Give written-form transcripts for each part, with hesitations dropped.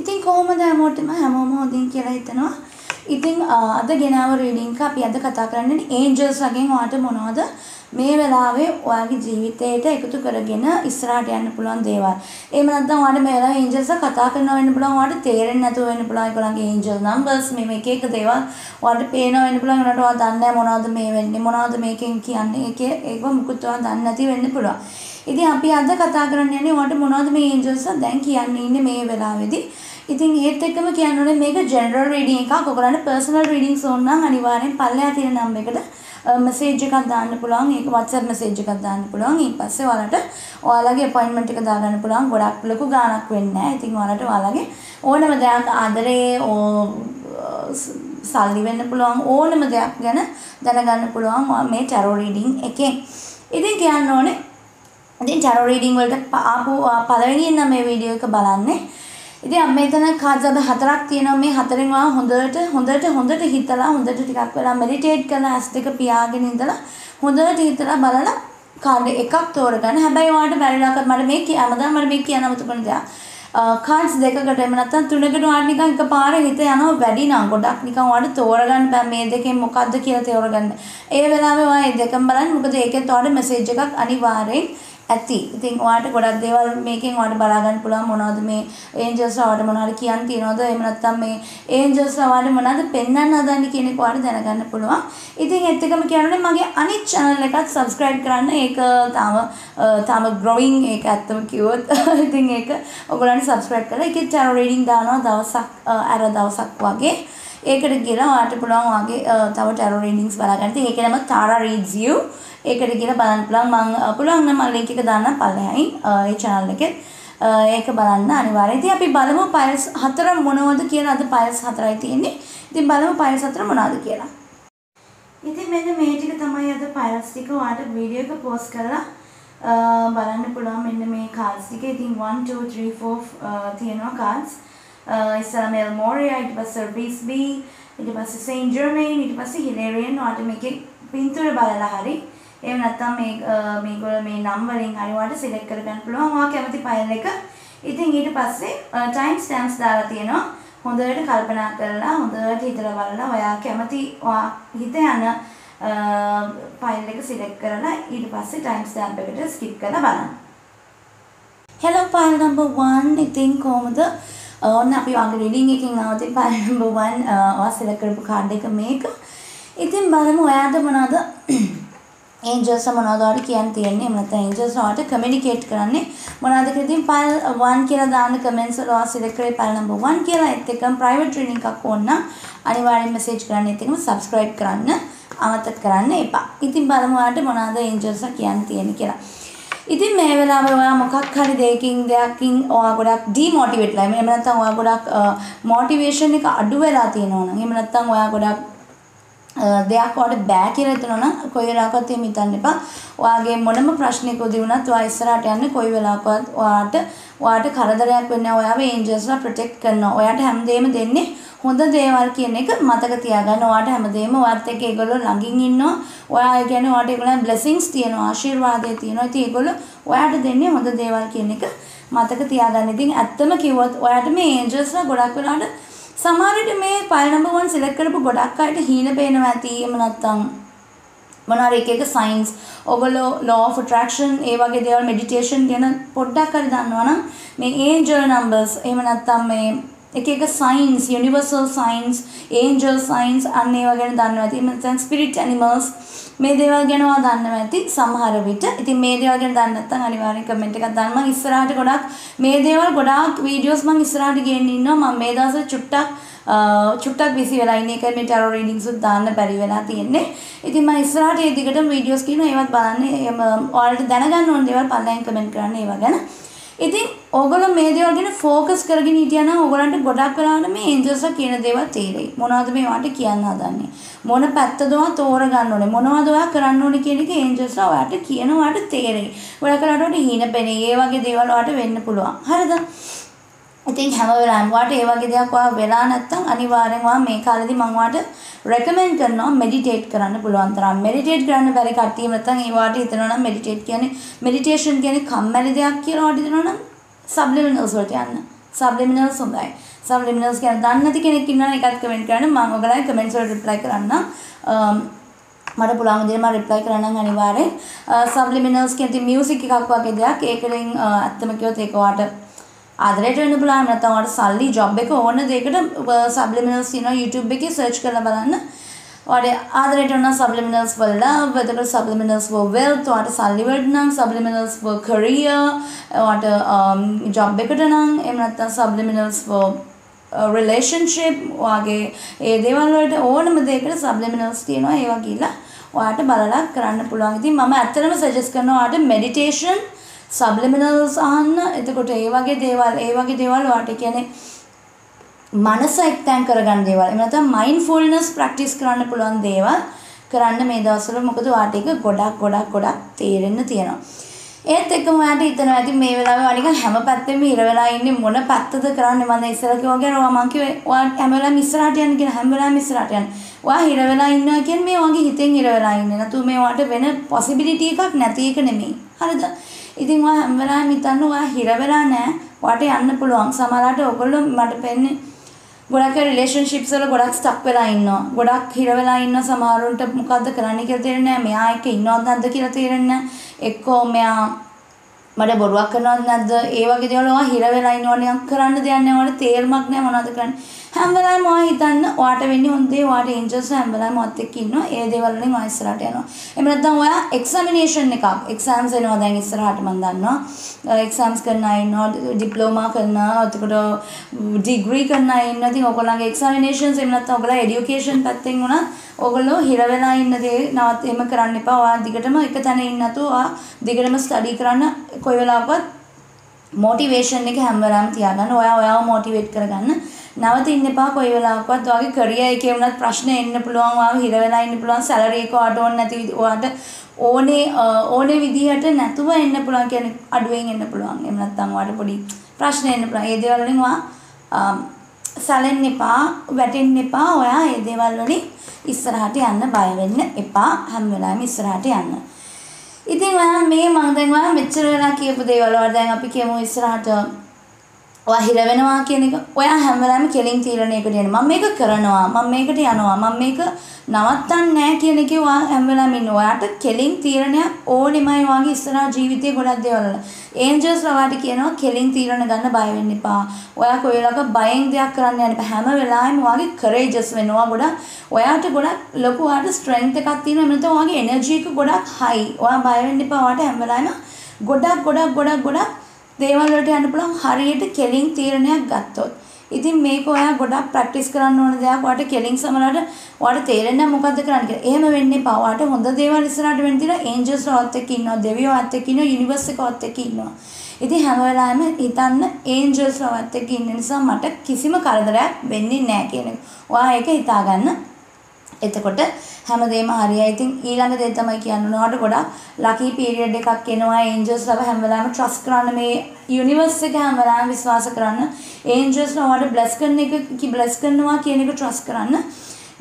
ඉතින් කොහොමද හැමෝම හොඳින් කියලා හිතනවා. ඉතින් අද ගෙනාව රීඩින් එක අපි අද කතා කරන්නේ ඒන්ජල්ස් වගේන් ඔයාට මොනවද මේ වෙලාවේ ඔයාගේ ජීවිතයට එකතු කරගෙන ඉස්සරහට යන්න පුළුවන් දේවල්. එහෙම නැත්නම් ඔයාට මේ වෙලාවේ ඒන්ජල්ස් කතා කරනවා වෙන්න පුළුවන්. ඔයාට තේරෙන්නේ නැතුව වෙන්න පුළුවන් ඒගොල්ලන්ගේ ඒන්ජල් නම්බර්ස් මේ එක එක දේවල් ඔයාට පේනවා වෙන්න පුළුවන්. ඔයාට ඔයා දන්නේ නැහැ මොනවද මේ වෙන්නේ මොනවද මේකෙන් කියන්නේ ඒකේ ඒක මුකුත් ඔයා දන්නේ නැති වෙන්න පුළුවන්. ඉතින් අපි අද කතා කරන්න යන්නේ ඔයාට මොනවද මේ ඒන්ජල්ස් දැන් කියන්නේ ඉන්නේ මේ වෙලාවේදී. ඉතින් ඒත් එක්කම කියන්නේ මේක ජෙනරල් රීඩින් එකක්. ඔයගොල්ලන්ට පර්සනල් රීඩින්ග්ස් ඕන නම් අනිවාර්යෙන් පල්ලෙහා තියෙන නම් එකට මැසේජ් එකක් දාන්න පුළුවන්. ඒක WhatsApp මැසේජ් එකක් දාන්න පුළුවන්. ඊට පස්සේ ඔයාලට ඔයාලගේ අපොයින්ට්මන්ට් එක දාගන්න පුළුවන්. ගොඩක් ලොකු ගාණක් වෙන්නේ නැහැ. ඉතින් ඔයාලට ඔයාලගේ ඕනම දෙයක් ආදරේ සල්ලි වෙන්න පුළුවන් ඕනම දෙයක් ගැන දැනගන්න පුළුවන් මේ ටැරෝ රීඩින් එකෙන්. ඉතින් කියන්න ඕනේ ඉතින් ටැරෝ රීඩින් වලට ආපු පළවෙනියෙන් නම් මේ වීඩියෝ එක බලන්නේ. ඉතින් අපි මෙතන කාඩ් හතරක් තියෙනවා. මේ හතරෙන් ඔයා හොඳට හිතලා හොඳට ටිකක් වෙලා මෙඩිටේට් කරලා ඇස් දෙක පියාගෙන ඉඳලා හොඳට හිතලා බලලා කාඩ් එකක් තෝරගන්න. හැබැයි ඔයාට බැරිලාක මට මේ කියන්න අමතකන දෙයක්. කාඩ්ස් දෙකකට එහෙම නැත්නම් තුනකට ඔයාට නිකන් එකපාරට හිත යනවා වැඩි නම් ගොඩක් නිකන් ඔයාට තෝරගන්න බෑ මේ දෙකෙන් මොකද්ද කියලා තෝරගන්න. ඒ වෙලාවේ ඔයා මේ දෙකම බලන්න. මොකද ඒකෙත් ඔයාට මැසේජ් එකක් අනිවාර්යෙන් ඇති. ඉතින් ඔයාට ගොඩක් දේවල් මේකෙන් ඔයාට බලා ගන්න පුළුවන්. මොනවද මේ ඒන්ජල්ස් ඔයාට මොනවද කියන්න තියනවද එහෙම නැත්නම් මේ ඒන්ජල්ස් ඔයාට මොනවද පෙන්වන්න හදන්නේ කියන එක ඔයාට දැනගන්න පුළුවන්. ඉතින් ඒත් එකම කියන්නේ මගේ අනිත් channel එකත් subscribe කරන්න. ඒක තාම growing ඒක ඇත්තම කිව්වොත් ඉතින් ඒක ඔයගොල්ලන් subscribe කරලා ඒකේ channel reading දානවා දවසක් අර දවසක් වගේ. ඒකට ගිහලා ඔයාට පුළුවන් ඔයාගේ තව tarot readings බලා ගන්න. ඉතින් ඒකේ නම Tara Reads You. ඒකට ගිහලා බලන්න පුළුවන්. මම පුළුවන් නම් මම link එක දාන්නම් පල්ලෙහායින් ඒ channel එකේ. ඒක බලන්න අනිවාර්යයි. ඉතින් අපි බලමු piles 4 මොනවද කියලා. අද piles 4යි තියෙන්නේ. ඉතින් බලමු piles 4 මොනවද කියලා. ඉතින් මෙන්න මේ ටික තමයි අද piles ටික ඔයාට video එක post කරලා බලන්න පුළුවන්. මෙන්න මේ cards ටික. ඉතින් 1 2 3 4 තියෙනවා cards. ඉස්සර Melmoria, ඊට පස්සේ Bisbee, ඊට පස්සේ Saint Germain, ඊට පස්සේ Hilarion ඔයාට මේකේ පින්තූර බලලා හරි එහෙම නැත්නම් මේගොල්ලෝ මේ නම් වලින් හරි වට සිලෙක්ට් කරගන්න පුළුවන් ඔයා කැමති ෆයිල් එක. ඉතින් ඊට පස්සේ ටයිම් ස්ටැම්ප්ස් දාලා තියෙනවා. හොඳට කල්පනා කරලා හොඳට හිතලා බලලා ඔයා කැමති ඔයා හිත යන ෆයිල් එක සිලෙක්ට් කරලා ඊට පස්සේ ටයිම් ස්ටැම්ප් එකට ස්කිප් කරලා බලන්න. Hello file number 1. ඉතින් කොහොමද ඔන්න අපි වගේ රීඩින් එකකින් ආවදී file number 1 ඔයා සිලෙක්ට් කරපු කාඩ් එක මේක. ඉතින් බලමු ඔයාට මොනවද ඒන්ජල්ස් මොනවද ඔයාලට කියන්න තියෙන්නේ. එහෙම නැත්නම් ඒන්ජල්ස් ඔයාලට කමියුනිකේට් කරන්නේ මොනවද කියලා. ඉතින් ෆයිල් 1 කියලා දාන්න කමෙන්ට්ස් වල ඔයා සිලෙක්ට් කරේ ෆයිල් නම්බර් 1 කියලා. ඒත් එක්කම ප්‍රයිවට් ට්‍රේනින් එකක් ඕන නම් අනිවාර්යෙන් මැසේජ් කරන්න. ඒත් එක්කම subscribe කරන්න අමතක කරන්න එපා. ඉතින් බලමු ඔයාලට මොනවද ඒන්ජල්ස් කියන්න තියෙන්නේ කියලා. ඉතින් මේ වෙලාවේ ඔයා මොකක් හරි දෙයකින් ඔයා ගොඩක් ඩිමෝටිවේට්ලා එහෙම නැත්නම් ඔයා ගොඩක් මොටිවේෂන් එක අඩු වෙලා තියෙනවා නම් එහෙම නැත්නම් ඔයා ගොඩක් දෙයක් ඔයාලට බෑ කියලා හිතනවා නම් කොයි වෙලාවකවත් එහෙම හිතන්න එපා. ඔයාගේ මොනම ප්‍රශ්නයක උදේ වුණත් ඔයා ඉස්සරහට යන්න කොයි වෙලාවකවත් ඔයාට කරදරයක් වෙන්නේ නැහැ. ඔයාව ඒන්ජල්ස්ලා ප්‍රොටෙක්ට් කරනවා. ඔයාට හැමදේම දෙන්නේ හොඳ දේවල් කියන එක මතක තියාගන්න. ඔයාට හැමදේම ඔයත් එක්ක ඒගොල්ලෝ ළඟින් ඉන්නවා. ඔයා කියන්නේ ඔයාට ඒගොල්ලන් බ්ලෙසින්ග්ස් තියෙනවා ආශිර්වාදය තියෙනවා. ඉතින් ඒගොල්ලෝ ඔයාට දෙන්නේ හොඳ දේවල් කියන එක මතක තියාගන්න. ඉතින් ඇත්තම කිව්වොත් ඔයාට මේ ඒන්ජල්ස්ලා ගොඩක් වෙලාවට සමහරට මේ ෆයිල් නම්බර් 1 සිලෙක්ට් කරපු ගොඩක් අයට හීන පේනවා ඇති. එහෙම නැත්නම් මොනවා හරි එක සයින්ස් ඔයගොල්ලෝ law of attraction ඒ වගේ දේවල් මෙඩිටේෂන් ගැන පොඩ්ඩක් හරි දන්නවනම් මේ angel numbers එහෙම නැත්නම් මේ එක science universal science angel science අන්න ඒවා ගැන දන්නවා ඇති. එහෙම නැත්නම් spirit animals මේ දේවල් ගැන ඔයා දන්නවා ඇති සමහර විට. ඉතින් මේ දේවල් ගැන දන්නේ නැත්නම් අනිවාර්යෙන් කමෙන්ට් එකක් දාන්න. මම ඉස්සරහට ගොඩක් මේ දේවල් ගොඩාක් වීඩියෝස් මම ඉස්සරහට ගේන්න ඉන්නවා. මම මේ දවස්වල චුට්ටක් බිසි වෙලා ඉන්නේ. ඒකයි මේ ටැරෝ රීඩින්ග්ස් උත් දාන්න බැරි වෙලා තියෙන්නේ. ඉතින් මම ඉස්සරහට මේ දිගටම වීඩියෝස් කියනවා. ඒවත් බලන්න. එහෙම ඔයාලට දැනගන්න ඕන දේවල් පල්ලෙන් කමෙන්ට් කරන්න ඒවා ගැන. ඉතින් ඕගොල්ලෝ මේ දේවල් ගැන ફોකස් කරගෙන හිටියා නම් ඕගොල්ලන්ට ගොඩක් වෙලාවට මේ ඒන්ජල්ස්ලා කියන දේවල් තේරෙයි. මොනවද මේ වට කියන්න හදන්නේ? මොන පැත්තද ඔයා තෝරගන්න ඕනේ? මොනවද ඔයා කරන්න ඕනේ කියන එක ඒන්ජල්ස්ලා ඔයාට කියනවාට තේරෙයි. ගොඩක් වෙලාවට හීනපෙනේ. ඒ වගේ දේවල් ඔයාට වෙන්න පුළුවන්. හරිද? ඉතින් හැම වෙලාවෙම ඔයාට ඒ වගේ දේවල් ඔයා වෙලා නැත්නම් අනිවාර්යෙන්ම ඔයා මේ කාලෙදී මම ඔයාට recommend කරනවා meditate කරන්න පුළුවන් තරම්. meditate කරන්න බැරි කට්ටිය නැත්නම් ඒ වාට හිතනවා නම් meditation කියන්නේ කම්මැලි දෙයක් කියලා වාට හිතනවා නම් සබ්ලිමිනල්ස් වලට යන්න. subliminals होता है. subliminals क्या होता है अन्नति के निकिन्ना निकात कमेंट करना मांग वगैरह है कमेंट्स और रिप्लाई करना मारे पुलांग देर मारे रिप्लाई करना घनी बारे subliminals के अंतिम music के काकवा के दिया के एक रिंग अत्तमक्यों थे को आटे आधरे ट्रेन पुलांग में तो हमारे साली job बे को ओने देकर subliminals यू नो YouTube बे की search करना बनाना और आधरे ट्रेन subliminals वाला वेदर subliminals वो wealth तो आटे साली वर्डना subliminals वो career आटे job बे करना एम नता subliminals वो relationship वाके ये देवाल वाले ओन में देकर subliminals तीन वो ये वाकीला वो आटे बाला कराने पुलांग थी मामा अत्तरे में suggest करना आटे meditation subliminals आना इतने कोटे ये वाके देवाल वाटे क्या ने मानसा एक्तांग करगान देवाल इमरत mindfulness practice कराने पुलांग देवाल कराने में दासलो मुकदो आटे का गोड़ा गोड़ा गोड़ा तेरे न तीनों एक तक में आटे इतना आटे मेवला में वाणी का हमें पत्ते में हिरवेला इन्हें मोना पत्ते तो कराने माने इस तरह के वाक्य और वहाँ के वाह हमेला मिस्राटे यान के हमेला मिस्राटे यान वाह हिरवेला इन्हें क्या मैं वांगी हितें हिरवेला इन्हें ना तू मैं वाटे वेने पॉसिबिलिटी का नतीजे करने में हर द इतने वाह हमेला मितानो वाह हिरवेला ना वाटे आने पुलोंग समाराटे ओकलो मटे पहने गोड़ा के relationships वाला गोड़ा stuck पे लाइन्ना गोड़ा खीरा वाला इन्ना समारों टप मुकाद्दा कराने के तेरे ने मैं आए के इन्ना अंदाज़ किरा तेरे ने एक को मैं मरे बोलवा करना अंदाज़ ये वाके जो लोग खीरा वाला इन्ना वाले कराने दे आने वाले तेर मगने मना तो करने हम वाला मौह इतना वाटे वेनी होंडे वाटे इंजर्स हम वाला मौते कीनो ये देवाले मौह इस रात यानो इमरता हुआ examination निकाल exams है ना दायिंग इस रात मंदा ना exams करना है ना diploma करना और तो कुछ degree करना है ना दिन ओगला के examinations इमरता ओगला education पत्ते इंगो ना ओगलो हिरावेला इन्ना दे ना वाते में कराने पावा दिगटे में इकता ने इन्ना तो आ दिगटे में study कराना कोई वाला बात motivation ने के हम वाला में त्यागा ना वाया वाया motivate करगा ना नावते इन्हें पाप कोई वाला आपका तो आगे करिया एक एक उन्नत प्रश्न इन्हें पुलांग वाव हीरा वाला इन्हें पुलांग सैलरी को आटों ना तो वो आटे ओने ओने विधि आटे ना तो वह इन्हें पुलांग क्या अडवेंग इन्हें पुलांग इमरत तंग वाटे पड़ी प्रश्न इन्हें पुलांग ये देवाल ने वह सैलेन ने पाप वेटेन ने पाप वाया ये देवाल ने इस तरह इतने वाला मैं मांगते हैं वाला मिच्चर वाला क्या पढ़े वाला और दायिंग आप ही क्या मुझे इस रात वाहिरा वेन वाला क्या निका वाया हम वाला मैं केलिंग तीर ने कर दिया मम्मी का करना वाला मम्मी का टियाना वाला मम्मी का नवतन नया क्या निके वाला हम वाला मिनो वाया तो केलिंग तीर ने और निमाई वांगी इस रात जीविते गुड़ा दे वाला एंजल्स वाला टिके ना केलिंग तीर ने गाना बाय वेन निपा वाया कोई वाला का बायेंग दिया करने यानी हम वाला हम वांगी करेजस वेन वाला गुड़ा वाया तो गुड़ा लोगों वाला स्ट्रेंथ का तीर में तो वांगी एनर्जी को गुड़ा हाई वाला बाय वेन निपा वाला हम वाला ना गुड़ा गुड़ा गुड़ा गुड़ा देवाल वाले आने पुलांग हर ये टे केलिंग तीर ने गत्तोत इधर मेरे को यार गोटा प्रैक्टिस कराने वाले यार वाटे केलिंग समाराटे वाटे तेरे ने मुकाद्दे कराने के ये मैं बनने पाव वाटे होंदा देवाल इस रात बनती ना एंजल्स राते कीनो देवियों राते कीनो यूनिवर्स से काते कीनो इधर हमारे आये में इतना एंजल्स राते कीने सब मटे किसी में कार ऐसे कोटे हम दे मारिया आई थिंक इलाके देता मैं क्या नो नॉट कोड़ा लाकी पीरियड देखा केनोआ एंजल्स सब हम वाला हम ट्रस्ट कराने में यूनिवर्स से क्या हम वाला हम विश्वास कराना एंजल्स ना वाले ब्लेस करने के कि ब्लेस करना क्या ने को ट्रस्ट कराना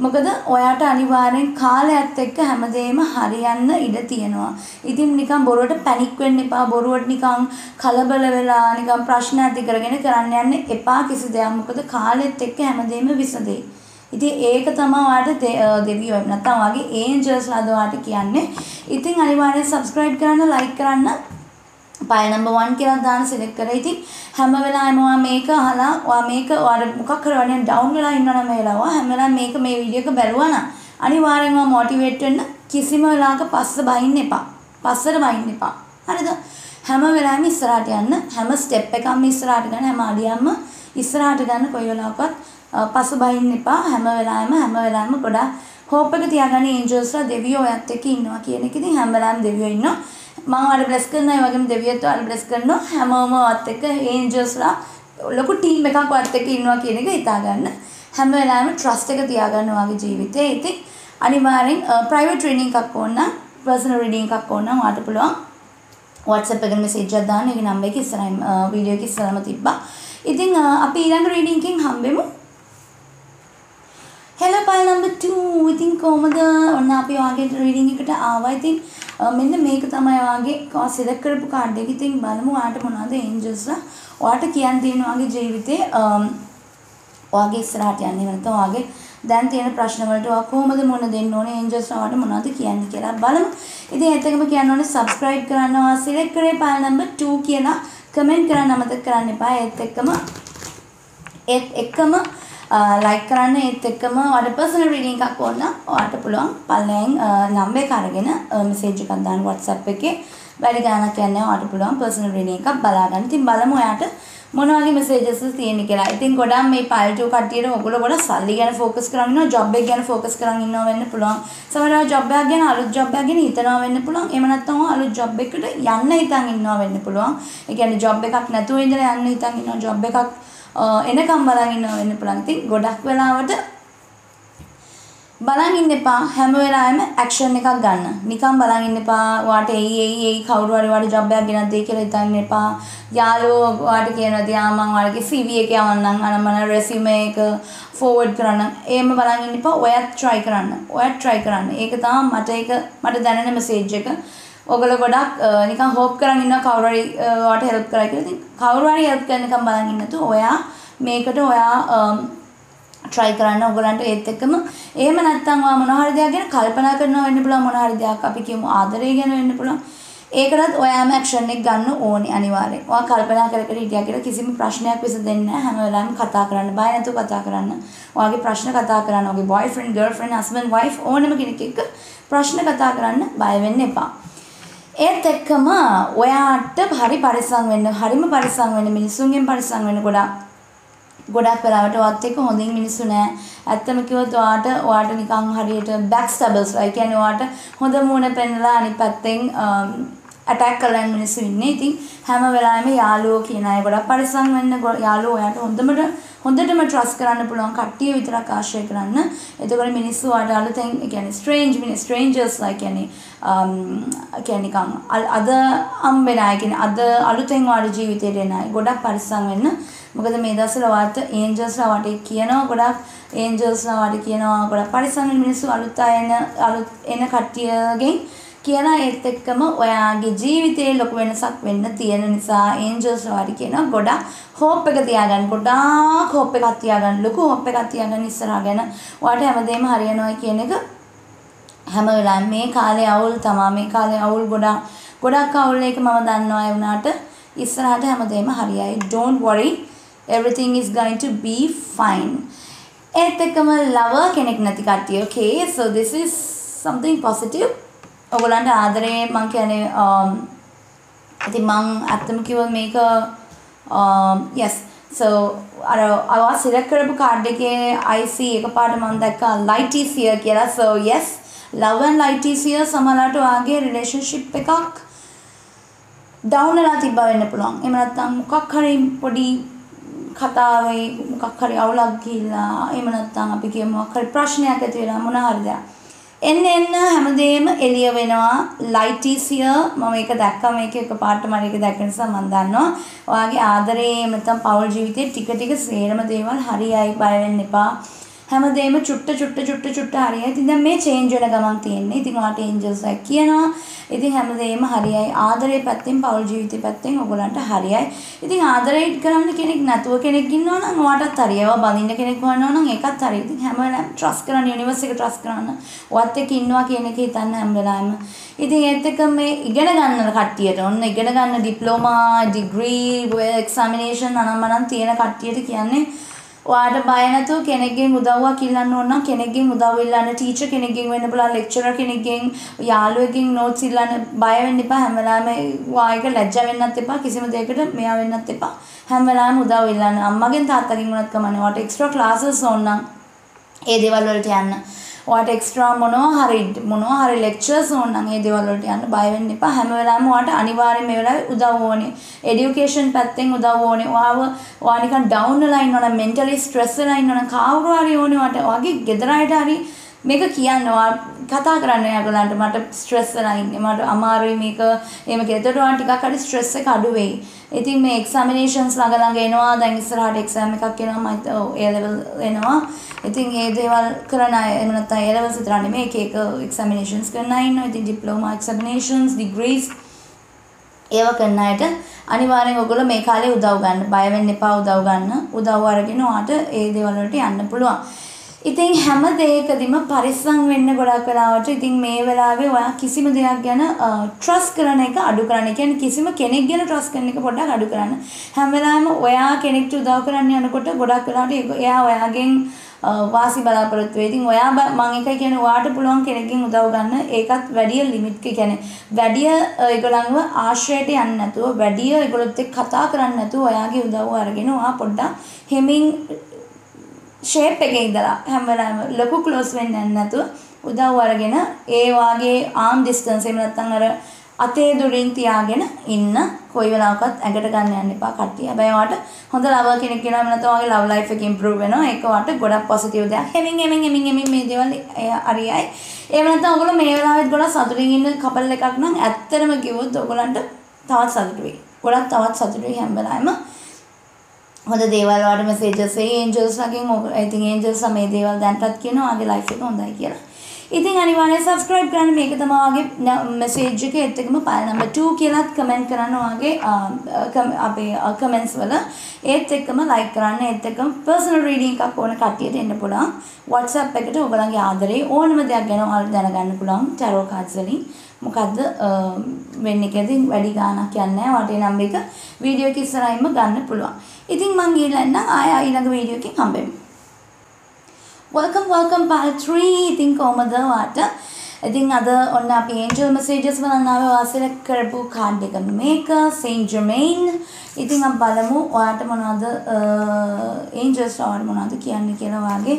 मगदा ओयाट अनिवार्य खाल ऐसे क्या हम दे मारिया ना इडती है इतने एक तमा वाटे देवियों अपना तमागे एंजल्स लाडो वाटे किया ने इतने अनिवार्य सब्सक्राइब कराना लाइक कराना पाय नंबर वन के लाड दान सिलेक्ट कराई थी हमें वाला हम वहाँ मेक हाला वहाँ मेक और मुकाखरवाने डाउन वाला इन्होंने मेला हुआ हमें वाला मेक में वीडियो का बैलवा ना अनिवार्य वहाँ मोटिवेटेड ना किसी में वाला का पास पासुबाई निपा हमें वेलाय में कोड़ा होप के त्यागने एंजल्स रा देवियों यात्ते की इन्हों की ये ने कितनी हमें वेलाय में देवियों इन्हों माँ वाले ब्लेस करना है वाके में देवियों तो वाले ब्लेस करना हमें वो आते के एंजल्स रा लोगों टीम में कहाँ को आते की इन्हों की ये ने के इतागना हमें वेलाय में ट्रस्ट के त्यागने वाके जीवित WhatsApp अगर मैसेज जाता है ना कि नंबर किस तरह वीडियो किस तरह मत इब्बा इतने अपने इलाके रीडिंग किंग हम भी मो हेलो पायल नंबर 2 इतने कोमदा और ना अपने आगे रीडिंग के कटा आवाज़ इतने मैंने मेक तमाय आगे कॉस्ट इधर कर बुकार देगी इतने बालमु आठ मना दे एंजल्स ला ඔයාට කියන්න දෙන ඔයාගේ ජීවිතේ ඔයාගේ ඉස්සරහට යන්න නැත්නම් ඔයාගේ දැන් තියෙන ප්‍රශ්න වලට ඔයා කොහොමද මොන දෙන්න ඕනේ එන්ජල්ස් ඔයාට මොනවද කියන්නේ කියලා බලමු. ඉතින් එතකම කියන්න ඕනේ subscribe කරන්න ඔයා select කරේ file number 2 කියන comment කරන්න අමතක කරන්න එපා. ඒත් එක්කම like කරන්න ඒත් එක්කම ඔයාට personal reading එකක් ඕන නම් ඔයාට පුළුවන් පළවෙනි number එක අරගෙන message එකක් දාන්න WhatsApp එකේ. වැඩි ගානක් යන්නේ ඔයාට පුළුවන් personal reading එකක් බලා ගන්න. ඉතින් බලමු ඔයාට මොනවාගේ messages තියෙන්නේ කියලා. ඉතින් ගොඩක් මේ file 2 කට්ටියට ඔයගොල්ලෝ ගොඩක් සල්ලි ගැන focus කරන් ඉන්නවා, job එක ගැන focus කරන් ඉන්නවා වෙන්න පුළුවන්. සමහරව job එකක් ගැන අලුත් job එකක් ගැන හිතනවා වෙන්න පුළුවන්. එහෙම නැත්නම් අලුත් job එකකට යන්න හිතන් ඉන්නවා වෙන්න පුළුවන්. ඒ කියන්නේ job එකක් නැතුව ඉඳලා යන්න හිතන් ඉන්නවා, job එකක් එනකම් බලන් ඉන්නවා වෙන්න පුළුවන්. ඉතින් ගොඩක් වෙලාවට බලන් ඉන්න එපා, හැම වෙලාවෙම action එකක් ගන්න. නිකන් බලන් ඉන්න එපා. ඔයාට එයි කවුරු හරි ඔයාට job එකක් ගෙනත් දෙයි කියලා හිතන්න එපා. යාළුවෝ ඔයාට කියනවා තියා මම ඔයාලගේ CV එක යවන්නම්, අනමන resume එක forward කරන්න. එහෙම බලන් ඉන්න එපා. ඔයත් try කරන්න. ඒක තමයි මට දැනෙන message එක. ඔයගොල්ලෝ ගොඩක් නිකන් hope කරන් ඉන්නවා කවුරු හරි ඔයාට help කරයි කියලා. ඉතින් කවුරු හරි help කරනකම් බලන් ඉන්න තු ඔයා මේකට try කරන්න ඕගලන්ට ඒත් එක්කම එහෙම නැත්නම් ඔයා මොන හරි දෙයක් ගැන කල්පනා කරනවා වෙන්න පුළුවන්, මොන හරි දෙයක් අපි කියමු ආදරය ගැන වෙන්න පුළුවන්. ඒකටත් ඔයාම action එක ගන්න ඕනේ අනිවාර්යෙන්. ඔයා කල්පනා කර හිටියා කියලා කිසිම ප්‍රශ්නයක් විසඳෙන්නේ නැහැ. හැම වෙලාවෙම කතා කරන්න, බය නැතුව කතා කරන්න. ඔයාගේ ප්‍රශ්න කතා කරන්න. ඔයාගේ boyfriend, girlfriend, husband, wife ඕනෙම කෙනෙක් එක්ක ප්‍රශ්න කතා කරන්න බය වෙන්න එපා. ඒත් එක්කම ඔයාට හරි පරිස්සම් වෙන්න, හරිම පරිස්සම් වෙන්න, මිනිසුන්ගෙන් පරිස්සම් වෙන්න. ගොඩක් වෙලාවට ඔයත් එක්ක හොඳින් මිනිස්සු නෑ. ඇත්තම කිව්වොත් ඔයාට නිකන් හරියට backstabbers ලා. ඒ කියන්නේ ඔයාට හොඳ මූණ පෙන්නලා අනිත් පැත්තෙන් attack කරන මිනිස්සු ඉන්නේ. ඉතින් හැම වෙලාවෙම යාළුවෝ කියන අය ගොඩක් පරිස්සම් වෙන්න. යාළුවෝ ඔයාට හොඳටම trust කරන්න පුළුවන් කට්ටිය විතරක් ආශ්‍රය කරන්න. එතකොට මිනිස්සු ඔයාට අලුතෙන් ඒ කියන්නේ strangers ලා කියන්නේ නිකන් අද හම්බෙන අය කියන්නේ අද අලුතෙන් ඔයාගේ ජීවිතේට එන අය ගොඩක් පරිස්සම් වෙන්න. මොකද මේ දවස්වල වාට ඒන්ජල්ස්ලා වාට කියනවා ගොඩක් පරිස්සම් වෙන මිනිස්සු අලුත් එන කට්ටියගෙන් කියන ඒත් එක්කම ඔයාගේ ජීවිතේ ලොකු වෙනසක් වෙන්න තියෙන නිසා ඒන්ජල්ස්ලා වාට කියනවා ගොඩක් hope එක තියාගන්න, ලොකු hope එකක් තියාගන්න ඉස්සරහගෙන. ඔයාට හැමදේම හරියනවා කියන එක හැම වෙලාවෙම මේ කාලේ අවුල් තමයි. මේ කාලේ අවුල් ගොඩක් අවුල් එක මම දන්නවා. ඒ වුණාට ඉස්සරහට හැමදේම හරියයි. Don't worry. Everything is going to be fine. ඒත් එක්කම lover කෙනෙක් නැති කට්ටිය. Okay, so this is something positive. ඔයගොල්ලන්ට ආදරේ මං කියන්නේ ඉතින් මං අත්තම කිව්ව මේක yes. So I was select කරපු card එකේ IC එකපාරට මම දැක්කා light is here කියලා. So yes, love and light is here. සමහරවිට ඔයාගේ relationship එකක් down වෙලා තිබ්බ වෙන්න පුළුවන්. එහෙම නැත්නම් මොකක් හරි පොඩි කතාවේ මොකක් හරි අවුලක් ගිහිලා එහෙම නැත්නම් අපි කියමු මොකක් හරි ප්‍රශ්නයක් ඇති වෙලා මොන හරිද එන්න හැමදේම එළිය වෙනවා. light is here. මම ඒක දැක්කා. මේක එකපාරට මම ඒක දැක්ක නිසා මම දන්නවා ඔයාගේ ආදරේ නැත්නම් පෞල් ජීවිතේ ටික ටික සේරම දේවල් හරියයි. බය වෙන්න එපා. හැමදේම චුට්ට හරියයි. ඉතින් දැන් මේ change වෙන ගමන් තියෙන්නේ. ඉතින් ඔයාට angels එකක් කියනවා. ඉතින් හැමදේම හරියයි. ආදරේ පැත්තෙන් පෞල් ජීවිතේ පැත්තෙන් ඔයගොල්ලන්ට හරියයි. ඉතින් ආදරේ කරන්න කෙනෙක් නැතුව කෙනෙක් ඉන්නවා නම් ඔයාටත් හරියව බඳින්න කෙනෙක් හොයනවා නම් ඒකත් හරියයි. ඉතින් හැම වෙලාවෙම trust කරන්න, universe එක trust කරන්න. ඔයත් එක්ක ඉන්නවා කියන එක හිතන්න හැම වෙලාවෙම. ඉතින් ඒත් එක්ක මේ ඉගෙන ගන්න කට්ටියට ඔන්න ඉගෙන ගන්න diploma, degree, examination අනම්මනම් තියෙන කට්ටියට කියන්නේ ඔයාට බය නැතුව කෙනෙක්ගෙන් උදව්වක් ඉල්ලන්න ඕන නම් කෙනෙක්ගෙන් උදව් ඉල්ලන්න, ටීචර් කෙනෙක්ගෙන් වෙන්න පුළුවන්, ලෙක්චරර් කෙනෙක්ගෙන්, යාළුවෙක්ගෙන් notes ඉල්ලන්න බය වෙන්න එපා. හැම වෙලාවෙම ඔයායක ලැජ්ජා වෙන්නත් එපා, කිසිම දෙයකට මෙයා වෙන්නත් එපා. හැම වෙලාවෙම උදව් ඉල්ලන්න. අම්මගෙන් තාත්තගෙන් වුණත් කමන්නේ. ඔයාට extra classes ඕන නම් ඒ දේවල් වලට යන්න. ඔයාට extra මොනවා හරි lectures ඕන නම් ඒ දේවල් වලට යන්න බය වෙන්න එපා. හැම වෙලාවෙම ඔයාට අනිවාර්යයෙන් මේ වෙලාවේ උදව් ඕනේ. education පැත්තෙන් උදව් ඕනේ. ඔයා නිකන් down වෙලා ඉන්නවනම් mentally stress වෙලා ඉන්නවනම් කවුරු හරි ඕනේ ඔයාට. ඔයාගේ ගෙදර අයට හරි මේක කියන්න. ඔයා කතා කරන්න යාගලන්ට මට stress වෙලා ඉන්නේ. මට අමාරුයි මේක. එහෙම කියලා. එතකොට ඔයා ටිකක් හරි stress එක අඩු වෙයි. ඉතින් මේ examinations ළඟ එනවා. දැන් ඉස්සරහට exam එකක් එනවා. A level එනවා. ඉතින් ඒ දේවල් කරන අය එහෙම නැත්නම් ඒ levels විතර නෙමෙයි එක එක examinations කරන අය ඉන්නවා. ඉතින් diploma examinations, degrees ඒව කරන අයට අනිවාර්යෙන් ඔයගොල්ලෝ මේ කාලේ උදව් ගන්න. බය වෙන්න එපා උදව් ගන්න. උදව් අරගෙන ඔයාට ඒ දේවල් වලට යන්න පුළුවන්. ඉතින් හැම දෙයකදීම පරිස්සම් වෙන්න ගොඩක් වෙලාවට ඉතින් මේ වෙලාවේ ඔයා කිසිම දෙයක් ගැන ට්‍රස්ට් කරන එක අඩු කරන්න. කියන්නේ කිසිම කෙනෙක් ගැන ට්‍රස්ට් කරන එක පොඩ්ඩක් අඩු කරන්න. හැම වෙලාවෙම ඔයා කෙනෙක්ට උදව් කරන්න යනකොට ගොඩක් වෙලාවට එයා ඔයාගෙන් වාසි බලාපොරොත්තු වෙයි. ඉතින් ඔයා මම එකයි කියන්නේ ඔයාට පුළුවන් කෙනෙක්ගෙන් උදව් ගන්න. ඒකත් වැඩි ලිමිට් එක කියන්නේ වැඩි ඒගොල්ලන්ව ආශ්‍රයයට යන්නේ නැතුව වැඩි ඒගොල්ලොත් එක්ක කතා කරන්නේ නැතුව ඔයාගේ උදව්ව අරගෙන ඔයා පොඩ්ඩක් හෙමින් shape එකේ ඉඳලා හැම වෙලාවෙම ලොකු ක්ලෝස් වෙන්නේ නැතුව උදව් අරගෙන ඒ වාගේ arm distance එහෙම නැත්නම් අර අතේ දුරින් තියාගෙන ඉන්න කොයි වෙලාවකවත් ඇඟට ගන්න යන්න එපා කට්ටිය. හැබැයි වාට හොඳ ලවර් කෙනෙක් වෙනවා එහෙම නැත්නම් වාගේ love life එක improve වෙනවා. ඒක වාට ගොඩක් positive දෙයක්. හැමින් මේ දේවල් හරියයි. එහෙම නැත්නම් ඔයගොල්ලෝ මේ වෙලාවෙත් ගොඩක් සතුටින් ඉන්න couple එකක් නම් ඇත්තටම කිව්වොත් ඔයගොල්ලන්ට තවත් සතුටු වෙයි. ගොඩක් තවත් සතුටු වෙයි හැම වෙලාවෙම. හොඳ දේවල් වලට messages එයි angels ලගෙන්. I think angels මේ දේවල් දැන්පත් කියනවා ආගේ life එක හොඳයි කියලා. ඉතින් අනිවාර්යයෙන් subscribe කරන්න. මේක තමයි ආගේ message එක ඒත් එකම file number 2 කියලාත් comment කරන්න ආගේ අපේ comments වල. ඒත් එකම like කරන්න. ඒත් එකම personal reading එකක් ඕන කට්ටියට එන්න පුළුවන්. WhatsApp එකට ඔයගලගේ ආදරේ ඕනම දෙයක් ගැන ඔයාලා දැනගන්න පුළුවන් tarot cards වලින්. මොකද්ද වෙන්නේ කියලා ඉතින් වැඩි ගාණක් යන්නේ නැහැ. වටේ නම් එක වීඩියෝ එක ඉස්සරහින්ම ගන්න පුළුවන්. ඉතින් මං ගිහලා ඉන්නම් ආයෙ ඊළඟ වීඩියෝ එකකින් හම්බෙමු. welcome part 3. ඉතින් කොහමද වාට? ඉතින් අද ඔන්න අපි angel messages බලන්න ආවේ. වාසල කරපු කාඩ් එක මේක Saint Germain. ඉතින් අපි බලමු ඔයාට මොනවද angels ආවර මොනවද කියන්නේ කියලා වාගේ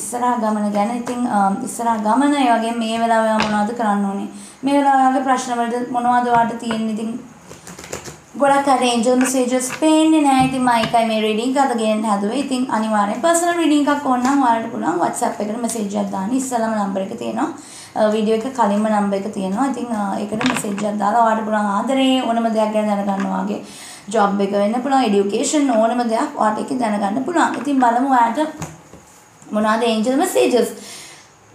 ඉස්සරහා ගමන ගැන. ඉතින් ඉස්සරහා ගමන ඒ වගේ මේ වෙලාවේ මොනවද කරන්න ඕනේ? මේ වෙලාවේ ප්‍රශ්න වලට මොනවද වාට තියෙන්නේ? ඉතින් ගොඩක් අර angel messages පේන්නේ නැහැ. ඉතින් මම එකයි මේ රීඩින් එක අද ගෙන්න හදුවේ. ඉතින් අනිවාර්යෙන් personal reading එකක් ඕන නම් ඔයාලට පුළුවන් WhatsApp එකට message එකක් දාන්න. ඉස්සලම number එක තියෙනවා. video එක කලින්ම number එක තියෙනවා. ඉතින් ඒකට message එකක් දාලා ඔයාලට පුළුවන් ආදරේ ඕනම දෙයක් ගැන දැනගන්න වාගේ job එක වෙන්න පුළුවන්, education ඕනම දෙයක් ඔයාලට ඒක දැනගන්න පුළුවන්. ඉතින් බලමු ඔයාලට මොනවාද angel messages.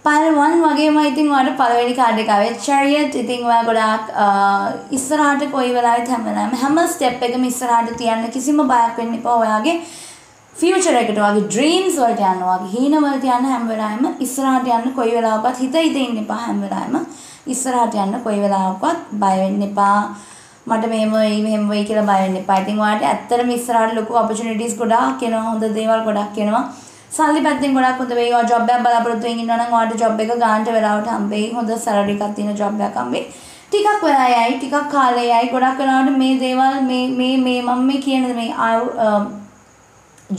Pile 1 වගේම ඉතින් ඔයාලට පළවෙනි කාඩ් එක ආවේ Chariot. ඉතින් ඔයා ගොඩාක් ඉස්සරහට කොයි වෙලාවෙත් හැම ස්ටෙප් එකම ඉස්සරහට තියන්න. කිසිම බයක් වෙන්න එපා. ඔයාගේ ෆියුචර් එකට ඔයාගේ ඩ්‍රීම්ස් වලට යන්න, ඔයාගේ හීන වලට යන්න හැම වෙලාවෙම ඉස්සරහට යන්න. කොයි වෙලාවකවත් හිත ඉන්න එපා. හැම වෙලාවෙම ඉස්සරහට යන්න. කොයි වෙලාවකවත් බය වෙන්න එපා. මට මෙහෙම වෙයි කියලා බය වෙන්න එපා. ඉතින් ඔයාලට ඇත්තටම ඉස්සරහට ලොකු ඔපචුනිටිස් ගොඩාක් එනවා. හොඳ දේවල් ගොඩාක් එනවා. සල්ලි පැත්තෙන් ගොඩක් හොඳ වෙයි. ඔය ජොබ් එකක් බලාපොරොත්තු වෙමින් ඉන්නවා නම් ඔයාට ජොබ් එක ගන්නට වෙලාවට හම්බෙයි. හොඳ සැලරි එකක් තියෙන ජොබ් එකක් හම්බෙයි. ටිකක් වෙලා යයි, ටිකක් කාලේ යයි. ගොඩක් වෙලාවට මේ දේවල් මේ මම කියන මේ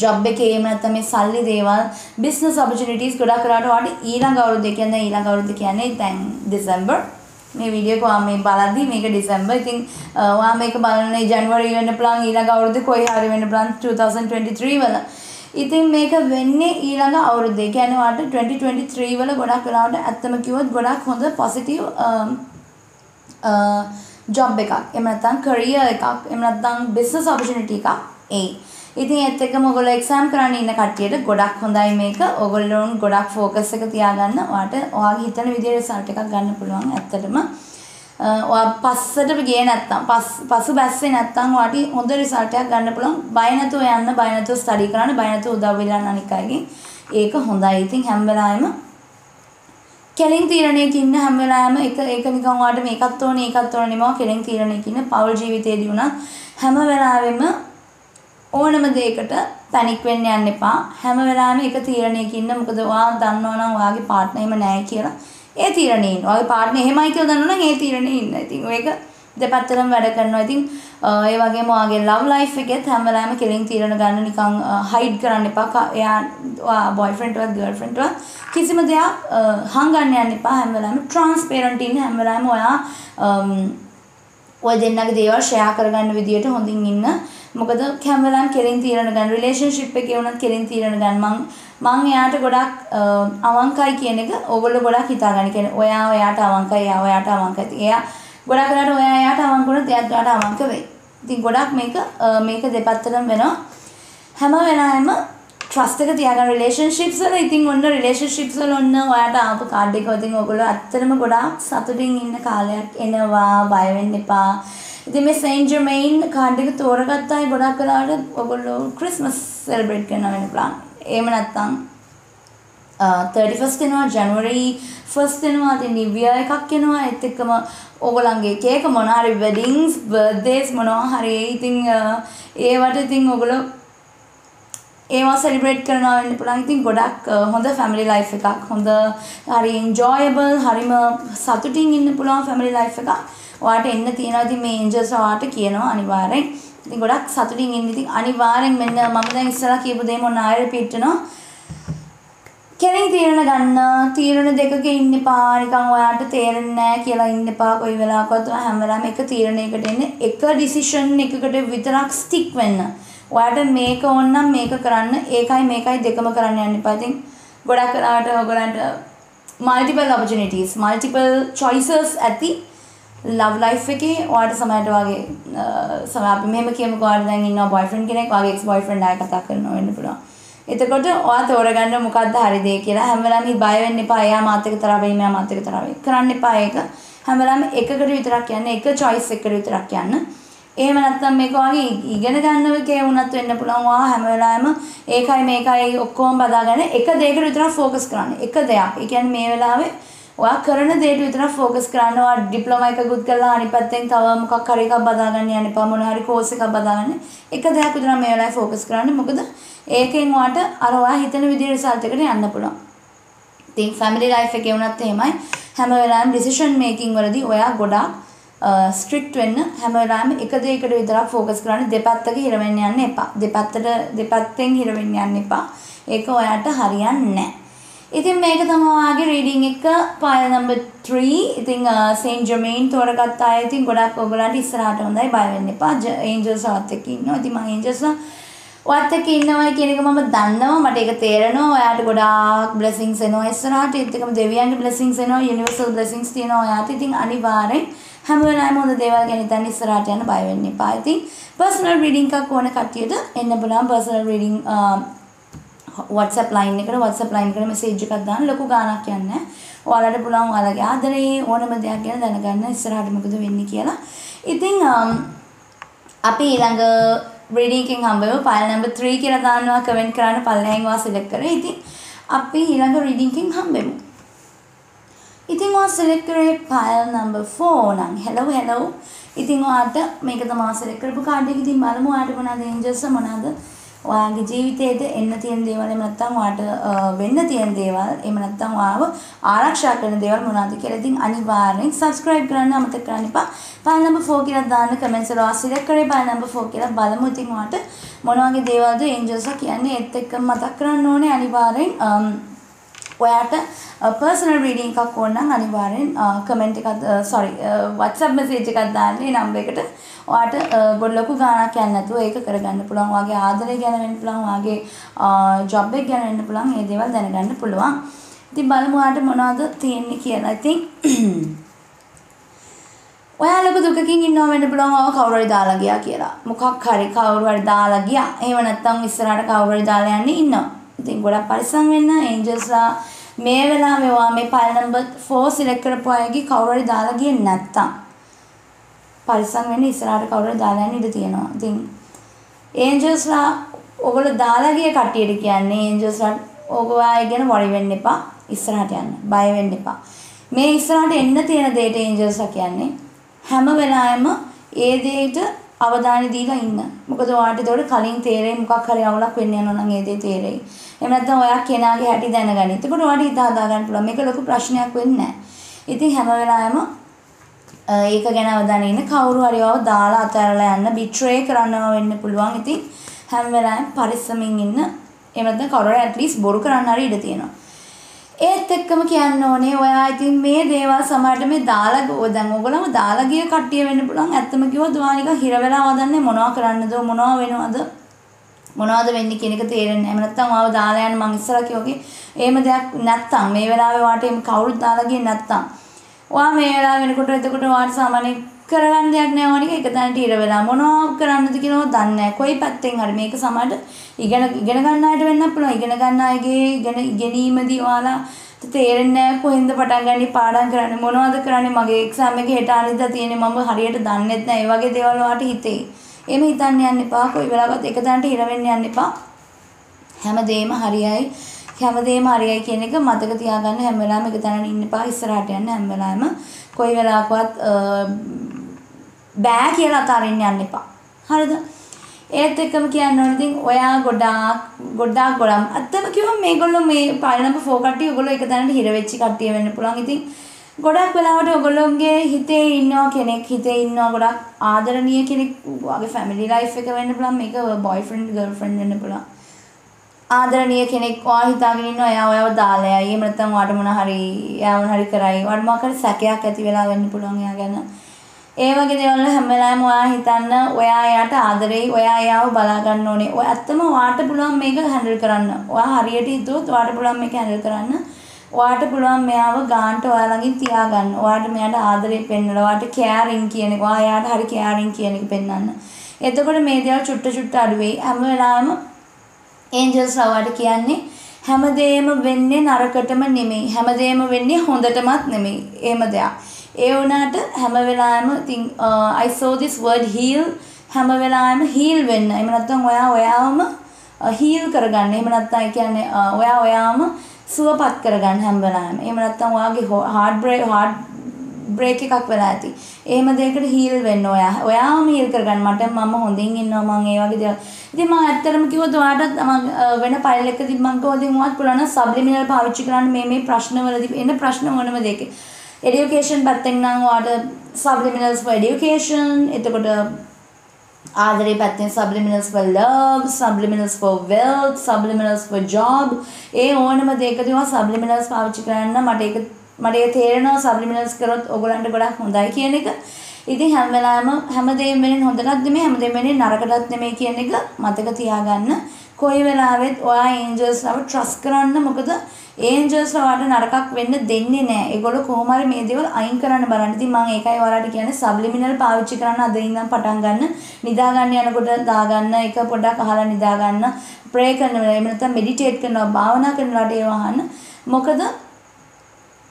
ජොබ් එකේ එහෙම නැත්නම් මේ සල්ලි දේවල්, බිස්නස් ඔපචුනිටිස් ගොඩක් වෙලාවට ඔයාට ඊළඟ අවුරුද්ද කියන්නේ දැන් දෙසැම්බර්. මේ වීඩියෝ එක ඔයා මේ බලද්දි මේක දෙසැම්බර්. ඉතින් ඔයා මේක බලන්නේ ජනවාරි වෙන්න පුළුවන්, ඊළඟ අවුරුද්ද කොයි හරි වෙන්න පුළුවන් 2023 වල. ඉතින් මේක වෙන්නේ ඊළඟ අවුරුද්දේ. ඒ කියන්නේ වාට 2023 වල ගොඩක් වෙලාවට ඇත්තම කිව්වොත් ගොඩක් හොඳ පොසිටිව් ජොබ් එකක්, එහෙම නැත්නම් කැරියර් එකක්, එහෙම නැත්නම් බිස්නස් ඔපචුනිටි එකක් එයි. ඉතින් ඒත් එක්කම ඔයගොල්ලෝ එක්සෑම් කරන්න ඉන්න කට්ටියට ගොඩක් හොඳයි මේක. ඔයගොල්ලෝ ගොඩක් ફોකස් එක තියාගන්න. වාට ඔයාගේ හිතන විදිහේ රිසල්ට් එකක් ගන්න පුළුවන් ඇත්තටම. ඔයා පස්සට ගියේ නැත්තම් පසු බැස්සේ නැත්තම් ඔයාට හොඳ රිසල්ට් එකක් ගන්න පුළුවන්. බය නැතුව යන්න, බය නැතුව ස්ටඩි කරන්න, බය නැතුව උදව් වෙන්න අනික් අයගෙන්. ඒක හොඳයි. ඉතින් හැම වෙලාවෙම කෙලින් තීරණයක ඉන්න. හැම වෙලාවෙම ඒක නිකන් ඔයාට මේකත් ඕනේ ඒකත් ඕනේ නෙමෙයි. කෙලින් තීරණයක ඉන්න. පෞල් ජීවිතේදී උනත් හැම වෙලාවෙම ඕනම දෙයකට පැනික් වෙන්න යන්න එපා. හැම වෙලාවෙම එක තීරණයක ඉන්න. මොකද ඔයා දන්නවනම් ඔයාගේ පාර්ට්නර් එහෙම නැහැ කියලා. ඒ තීරණේ ඉන්න. ඔයාගේ පාර්ට්නර් එහෙමයි කියලා දන්නවනම් ඒ තීරණේ ඉන්න. ඉතින් මේක දෙපැත්තටම වැඩ කරනවා. ඉතින් ඒ වගේම ඔයාගේ love life එකෙත් හැම වෙලාවෙම කෙලින් තීරණ ගන්න. නිකන් hide කරන්න එපා. එයා ඔයා boyfriend වත් girlfriend වත් කිසිම දෙයක් හංගන්න යන්න එපා. හැම වෙලාවෙම transparent ඉන්න. හැම වෙලාවෙම ඔය දෙන්නගේ දේවල් share කරගන්න විදියට හොඳින් ඉන්න. මොකද හැම වෙලාවෙම කෙලින් තීරණ ගන්න. relationship එකේ වුණත් කෙලින් තීරණ ගන්න. මං එයාට ගොඩක් අවංකයි කියන එක ඕගොල්ලෝ ගොඩක් හිතාගන්න. කියන්නේ ඔයා එයාට අවංකයි, එයා ඔයාට අවංකයි. එයා ගොඩක් කරාට ඔයා එයාට අවංක වුණොත් එයාත් ඔයාට අවංක වෙයි. ඉතින් ගොඩක් මේක දෙපැත්තටම වෙනවා. හැම වෙලාවෙම trust එක තියාගන්න relationships වල. ඉතින් ඔන්න relationships වල ඔන්න ඔයාට ආපු කාඩ් එක. ඉතින් ඕගොල්ලෝ ඇත්තටම ගොඩක් සතුටින් ඉන්න කාලයක් එනවා. බය වෙන්න එපා. ඉතින් මේ සෙන් ජර්මයින් කාඩ් එක තෝරගත්තා. ඒ ගොඩක් වෙලාවට ඔයගොල්ලෝ ක්‍රිස්මස් සෙලිබ්‍රේට් කරනවා වෙන plan. එහෙම නැත්නම් 31st වෙනවා, ජනවාරි 1st වෙනවා, ඉතින් new year එකක් එනවා. ඒත් එක්කම ඕගොල්ලන්ගේ කේක මොනවා හරි weddings, birthdays මොනවා හරි ඉතින් ඒවට ඉතින් ඕගොල්ලෝ ඒවා celebrate කරනවා වෙන්න පුළුවන්. ඉතින් ගොඩක් හොඳ family life එකක්, හොඳ හරි enjoyable, හරිම සතුටින් ඉන්න පුළුවන් family life එකක් ඔයාට එන්න තියෙනවා. ඉතින් මේ angels ඔයාට කියනවා අනිවාර්යෙන්. ඉතින් ගොඩක් සතුටින් ඉන්න. ඉතින් අනිවාර්යෙන් මෙන්න මම දැන් ඉස්සරහ කියපු දේ මොනවා ආයෙ repeat කරනවා. කෙනෙක් තීරණ ගන්න, තීරණ දෙකක ඉන්න එපා. නිකන් ඔයාට තේරෙන්නේ නැහැ කියලා ඉන්න එපා. කොයි වෙලාවකවත් හැම වෙලාවෙම එක තීරණයකට එන්න, එක ඩිසිෂන් එකකට විතරක් ස්ටික් වෙන්න. ඔයාට මේක ඕන නම් මේක කරන්න, ඒකයි මේකයි දෙකම කරන්න යන්න එපා. ඉතින් ගොඩක් කරාට ඔයගලන්ට multiple opportunities, multiple choices ඇති love life එකේ. ඔයාට සමහරට වගේ සමහර අපි මෙහෙම කියමුකෝ, ඔයාට දැන් ඉන්නවා boyfriend කෙනෙක්, ඔයාගේ ex boyfriend ආයෙ කතා කරනවා වෙන්න පුළුවන්. එතකොට ඔයා තෝරගන්න මොකක්ද හරි දේ කියලා. හැම වෙලාවෙම බය වෙන්න එපා. එයා මාත් එක්ක තරහ වෙයි, මම මාත් එක්ක තරහ වෙයි කරන්න එපා. ඒක හැම වෙලාවෙම එකකට විතරක් යන්න, එක choice එකකට විතරක් යන්න. එහෙම නැත්නම් මේක වගේ ඉගෙන ගන්නවකේ වුණත් වෙන්න පුළුවන්. ඔයා හැම වෙලාවෙම ඒකයි මේකයි ඔක්කොම බදාගෙන එක දෙයකට විතරක් focus කරන්න. එක දෙයක්. ඒ කියන්නේ මේ වෙලාවේ ඔයා කරන දේට විතරක් focus කරන්න. ඔයා diploma එකකුත් කරලා අනිත් පැත්තෙන් තව මොකක් හරි එකක් බදාගන්න යන්න එපා. මොන හරි course එකක් බදාගන්න. එක දෙයක් විතරක් මේ වෙලාවේ focus කරන්න. මොකද ඒකෙන් ඔයාට අර ඔයා හිතන විදිහේ result එකට යන්න පුළුවන්. ඉතින් family life එකේ වුණත් එහෙමයි. හැම වෙලාවෙම decision making වලදී ඔයා ගොඩාක් strict වෙන්න. හැම වෙලාවෙම එක දෙයකට විතරක් focus කරන්න. දෙපැත්තක හිර වෙන්න යන්න එපා. දෙපැත්තෙන් හිර වෙන්න යන්න එපා. ඒක ඔයාට හරියන්නේ නැහැ. ඉතින් මේක තමයි ඔයාගේ reading එක pile number 3. ඉතින් Saint Germain තෝරගත්තා. ඉතින් ගොඩක් ඔයගලන්ට ඉස්සරහට හොඳයි, බය වෙන්න එපා. Angels ආත් එක්ක ඉන්නවා. ඉතින් මම Angels ඔයත් එක්ක ඉන්නවා කියන එක මම දන්නවා. මට ඒක තේරෙනවා. ඔයාට ගොඩාක් blessings එනවා ඉස්සරහට. ඒත් එක්කම දෙවියන්ගේ blessings එනවා, universal blessings තියෙනවා ඔයාට. ඉතින් අනිවාර්යෙන් හැම වෙලාවෙම හොඳ දේවල් ගැන හිතන්න, ඉස්සරහට යන්න බය වෙන්න එපා. ඉතින් personal reading එකක් ඕන කට්ටියට එන්න බලන්න. personal reading WhatsApp line එකට message එකක් දාන්න. ලොකු ගාණක් යන්නේ. ඔයාලට පුළුවන් ඔයාලගේ ආදරේ ඕනම දෙයක් ගැන දැනගන්න ඉස්සරහට මොකද වෙන්නේ කියලා. ඉතින් අපි ඊළඟ reading එකෙන් හම්බෙමු. pile number 3 කියලා දානවා comment කරන්න. පළවෙනි වා select කරේ. ඉතින් අපි ඊළඟ reading එකෙන් හම්බෙමු. ඉතින් වා select කරේ pile number 4 නම්. hello. ඉතින් ඔයාට මේක තමයි select කරපු card එක. ඉතින් බලමු ඔයාට මොනවාද angels මොනවාද ඔයාගේ ජීවිතේට එන්න තියෙන දේවල්, එහෙම නැත්නම් ඔයාට වෙන්න තියෙන දේවල්, එහෙම නැත්නම් ඔයාව ආරක්ෂා කරන දේවල් මොනවාද කියලා. ඉතින් අනිවාර්යෙන් subscribe කරන්න අමතක කරන්න එපා. pile number 4 කියලා දාන්න comments වල select කරේ pile number 4 කියලා. බලමු ඉතින් ඔයාට මොන වගේ දේවල්ද angels කියන්නේ. ඒත් එක්ක මතක් කරන්න ඕනේ අනිවාර්යෙන් ඔයාට personal reading එකක් ඕන නම් අනිවාර්යෙන් comment එකක් WhatsApp message එකක් දාන්න. මේ number එකට ඔයාට ගොඩ ලොකු ගාණක් යන්නේ නැතුව ඒක කරගන්න පුළුවන්. ඔයාගේ ආදරය ගැන වෙන්න පුළුවන්, ඔයාගේ job එක ගැන වෙන්න පුළුවන්. මේ දේවල් දැනගන්න පුළුවන්. ඉතින් බලමු ඔයාට මොනවද තියෙන්නේ කියලා. ඉතින් ඔයා ලොකු දුකකින් ඉන්නව වෙන්න පුළුවන්. ඔයා කවුරු හරි දාලා ගියා කියලා. මොකක් හරි කවුරු හරි දාලා ගියා. එහෙම නැත්නම් ඉස්සරහට කවුරු හරි දාලා යන්නේ ඉන්නවා. ඉතින් ගොඩක් පරිස්සම් වෙන්න. angelsලා මේ වෙලාවේ ඔයා මේ pile number 4 select කරපු අයගේ කවුරු හරි දාලා ගියේ නැත්තම් පරිස්සම් වෙන්න. ඉස්සරහට කවුරු හරි දාලා යන්න ඉඩ තියෙනවා. ඉතින් angelsලා ඔයගොල්ලෝ දාලා ගිය කට්ටියට කියන්නේ angelsලා ඔයගොල්ලෝ ගැන worry වෙන්න එපා. ඉස්සරහට යන්න බය වෙන්න එපා. මේ ඉස්සරහට එන්න තියෙන දේට angelsලා කියන්නේ හැම වෙලාවෙම ඒ දෙයට අවධානය දීලා ඉන්න. මොකද ඔයාට ඒකට කලින් තේරෙයි මොකක් හරි අවුලක් වෙන්න යනවා නම් ඒ දේ තේරෙයි. එහෙම නැත්නම් ඔයා කෙනාගේ හැටි දැනගන්න. එතකොට ඔයාට හිත හදා ගන්න පුළුවන්. මේක ලොකු ප්‍රශ්නයක් වෙන්නේ නැහැ. ඉතින් හැම වෙලාවෙම ඒක ගැන අවධානය ඉන්න. කවුරු හරි ඔයාව දාලා අතහැරලා යන්න, බිට්‍රේ කරනවා වෙන්න පුළුවන්. ඉතින් හැම වෙලාවෙම පරිස්සමින් ඉන්න. එහෙම නැත්නම් කවුරු හරි at least බොරු කරන්න හරි ඉඩ තියෙනවා. ඒත් එක්කම කියන්න ඕනේ ඔයා ඉතින් මේ දේවල් සමහරට මේ දාලා දැන් ඕගොල්ලෝම දාලා ගිය කට්ටිය වෙන්න පුළුවන්. ඇත්තම කිව්වොත් ඔයා නිකන් හිර වෙලා වදන්නේ මොනවා කරන්නද, මොනවා වෙනවද, මොනවද වෙන්නේ කියන එක තේරෙන්නේ නැහැ. එහෙම නැත්නම් ඔයාව දාලා යන මං ඉස්සරහ කියෝගේ එහෙම දෙයක් නැත්නම් මේ වෙලාවේ ඔයාට එහෙම කවුරුත් දාලා ගියේ නැත්නම් ඔයා මේ වෙලාව වෙනකොට එතකොට ඔයාට සාමාන්‍ය කරගන්න දෙයක් නැහැ. ඔයා නිකන් එක තැනට හිර වෙලා මොනවා කරන්නද කියලාවත් දන්නේ නැහැ. කොයි පැත්තෙන් හරි මේක සමහරට ඉගෙන ගන්න අයට වෙන්න පුළුවන්. ඉගෙන ගන්න අයගේ ඉගෙනීමේදී ඔයාලා The Therene, who in the Patangani, Padan Kran, Mono the Kranimag, Samekitani, the Tienimam, Harriet, Danet, Navagi, they all are hite. Emitan Yanipa, who will take a tanti, Raven Yanipa, Hamadame, Hariai, Hamadame, Hariai, Kenika, Matakatiagan, Hamelam, Katan, Nipa, Isratan, Hamelama, Koivelaquat, Back Yelatarin Yanipa. Harda. If they come here and everything, Oya, Godak, Godam. At the Kiva make on the pile of 4 cutty, Goloka and Hiravichi cutty and Pulangi. Godak will out of Golomge, Hite, no Kenek, Hite, no Godak, other and Yakinik, family life, make a boyfriend, girlfriend, and Pula. Other and Yakinik, or Hitagino, Yava Dala, Yematam, Watamana Hari, Yavan Harikarai, or Maka Sakia, Kativela, and Pulanga. Eva get the only Hamelam, Hitana, where I at Adare, where I have Balaganoni, where Atama water pulam make a 100 karana, or Harriet tooth, water pulam make 100 karana, water pulam may have a gant to Alagi Tiagan, water may at Adare pen, water care in Kian, why at her care in Kian penan. Ethopoda made their chutta chuttadway, Hamelam, angels have at Kiani, Hamadame windy, Narakatama nimi, Hamadame windy, Hondatamat nimi, Emadea. I saw this word heal. Hamavelam heal when I manatam wayam heal karagan. Imanata can wayam suapat karagan hamvelam. Imanatam wagi heartbreak kakvelati. Ema they could heal when wayam heal karagan. Matam mama holding in among Eva. The matam kiwata among when a pilot the manko the what pulana subliminal power chicken may make prashna in a prashna one. Education pathing nang subliminals for education, subliminals for love, subliminals for wealth, subliminals for job. E onama take subliminals for chikrana matake therana subliminals karot ogolanda goda hondai kiyaneka. Ithi hamvelama hamadey men hondalat me hamadey men narakalat me kiyaneka mataka tiyaganna. Koi velaweth oya angels lawa trust karanna mokada angels lawata narakak wenna denne ne egollo kohoma hari me dewal ayin karanna balanna ithin man ekai walata kiyanne subliminal pawichchi karanna ada indan patan ganna nida ganna yanakota da ganna eka podak ahala nida ganna pray karana wela ema naththam meditate karanawa bhavana karana lata ewa ahanna mokada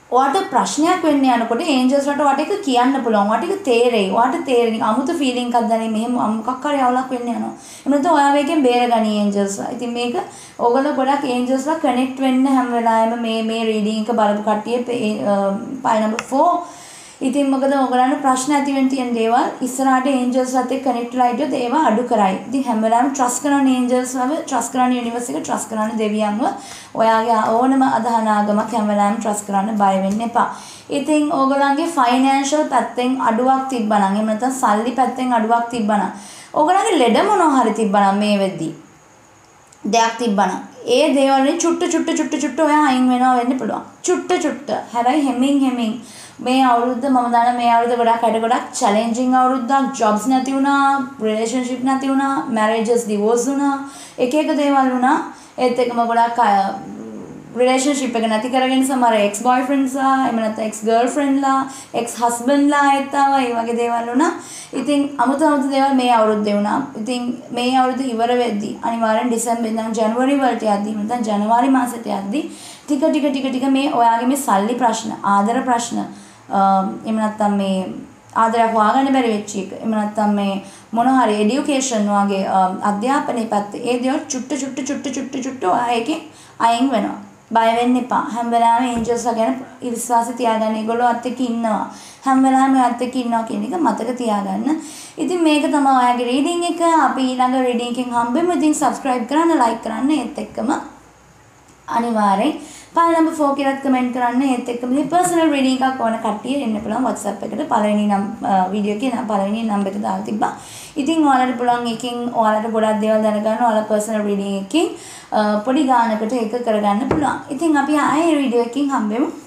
what a prashnayak wenna yanakota angels lawata wata eka kiyanna puluwan wata eka therei wata thereni amutha feeling ekak dane mehema mokak hari awalak wenna yanawa ema naththam oya weken bera gani angels la ithin meka ogala godak angels la connect wenna ham welayama me reading එක බලපු කට්ටිය page number 4 ඉතින් මොකද ඔයගලන්ට ප්‍රශ්න ඇති වෙන්න තියෙන දේවල් ඉස්සරහට angels ලාත් එක්ක connect වෙලා හිටියොත් ඒවා අඩු කරයි. ඉතින් හැම වෙලාවෙම trust කරන angels ලව trust කරන universe එක trust කරන දෙවියන්ව ඔයාගේ ඕනම අදහන ආගමක් හැම වෙලාවෙම trust කරන්න බය වෙන්න එපා. ඉතින් ඔයගලන්ගේ financial පැත්තෙන් අඩුවක් තිබ්බනම් එහෙම නැත්නම් සල්ලි පැත්තෙන් අඩුවක් තිබ්බනම් ඔයගලන්ගේ ලෙඩ මොනවා හරි තිබ්බනම් මේ වෙද්දී දෙයක් තිබ්බනම් ඒ දේවල් වලින් චුට්ට ඔයා අයින් වෙනවා වෙන්න පුළුවන්. චුට්ට හැබැයි හැමින් මේ අවුරුද්ද මම දන්න මේ අවුරුද්ද ගොඩක් challenging අවුරුද්දක්. jobs නැති වුණා, relationship නැති වුණා, marriages divorce වුණා, එක දේවල් වුණා. ඒත් එකම ගොඩක් relationship එක නැති කරගෙන සමහර ex boyfriends ලා, එහෙම නැත්නම් ex girlfriend ලා, ex husband ලා ඇත්තව ඒ වගේ දේවල් වුණා. ඉතින් අමුතු දේවල් මේ අවුරුද්දේ වුණා. ඉතින් මේ අවුරුද්ද ඉවර වෙද්දී අනිවාර්යෙන් December ඉඳන් January වලට යද්දී නැත්නම් ජනවාරි මාසෙට යද්දී ටික ටික මේ ඔයාගේ මේ සල්ලි ප්‍රශ්න, ආදර ප්‍රශ්න, එහෙම නැත්නම් මේ ආදරයක් හොයාගන්න බැරි වෙච්ච එක. එහෙම නැත්නම් මේ මොන හරි education වගේ අධ්‍යාපනයේ පැත්තේ ඒ දේවල් චුට්ට ආයේ අයින් වෙනවා. බය වෙන්න එපා. හැම වෙලාවෙම ඒන්ජල්ස්ලා ගැන විශ්වාසය තියාගන්න. ඒගොල්ලෝ අත් එක්ක ඉන්නවා. හැම වෙලාවෙම ඔයත් එක්ක ඉන්නවා කියන එක මතක තියාගන්න. ඉතින් මේක තමයි ඔයාගේ රීඩින් එක. අපි ඊළඟ රීඩින් එකෙන් හම්බෙමු. ඉතින් subscribe කරන්න, like කරන්න, ඒත් එක්කම අනිවාර්යෙන් pile number 4 කියලා comment කරන්න. ඒත් එක්කම මේ personal රීඩින් එකක් ඕන කට්ටිය එන්න පුළුවන් WhatsApp එකට. පළවෙනි වීඩියෝ එකේ පළවෙනි නම්බර් එක දාලා තිබ්බා. ඉතින් ඔයාලට පුළුවන් එකෙන් ඔයාලට ගොඩක් දේවල් දැනගන්න. ඔයාලා personal රීඩින් එකකින් පොඩි ගානකට එක කරගන්න පුළුවන්. ඉතින් අපි ආයෙ වීඩියෝ එකකින් හම්බෙමු.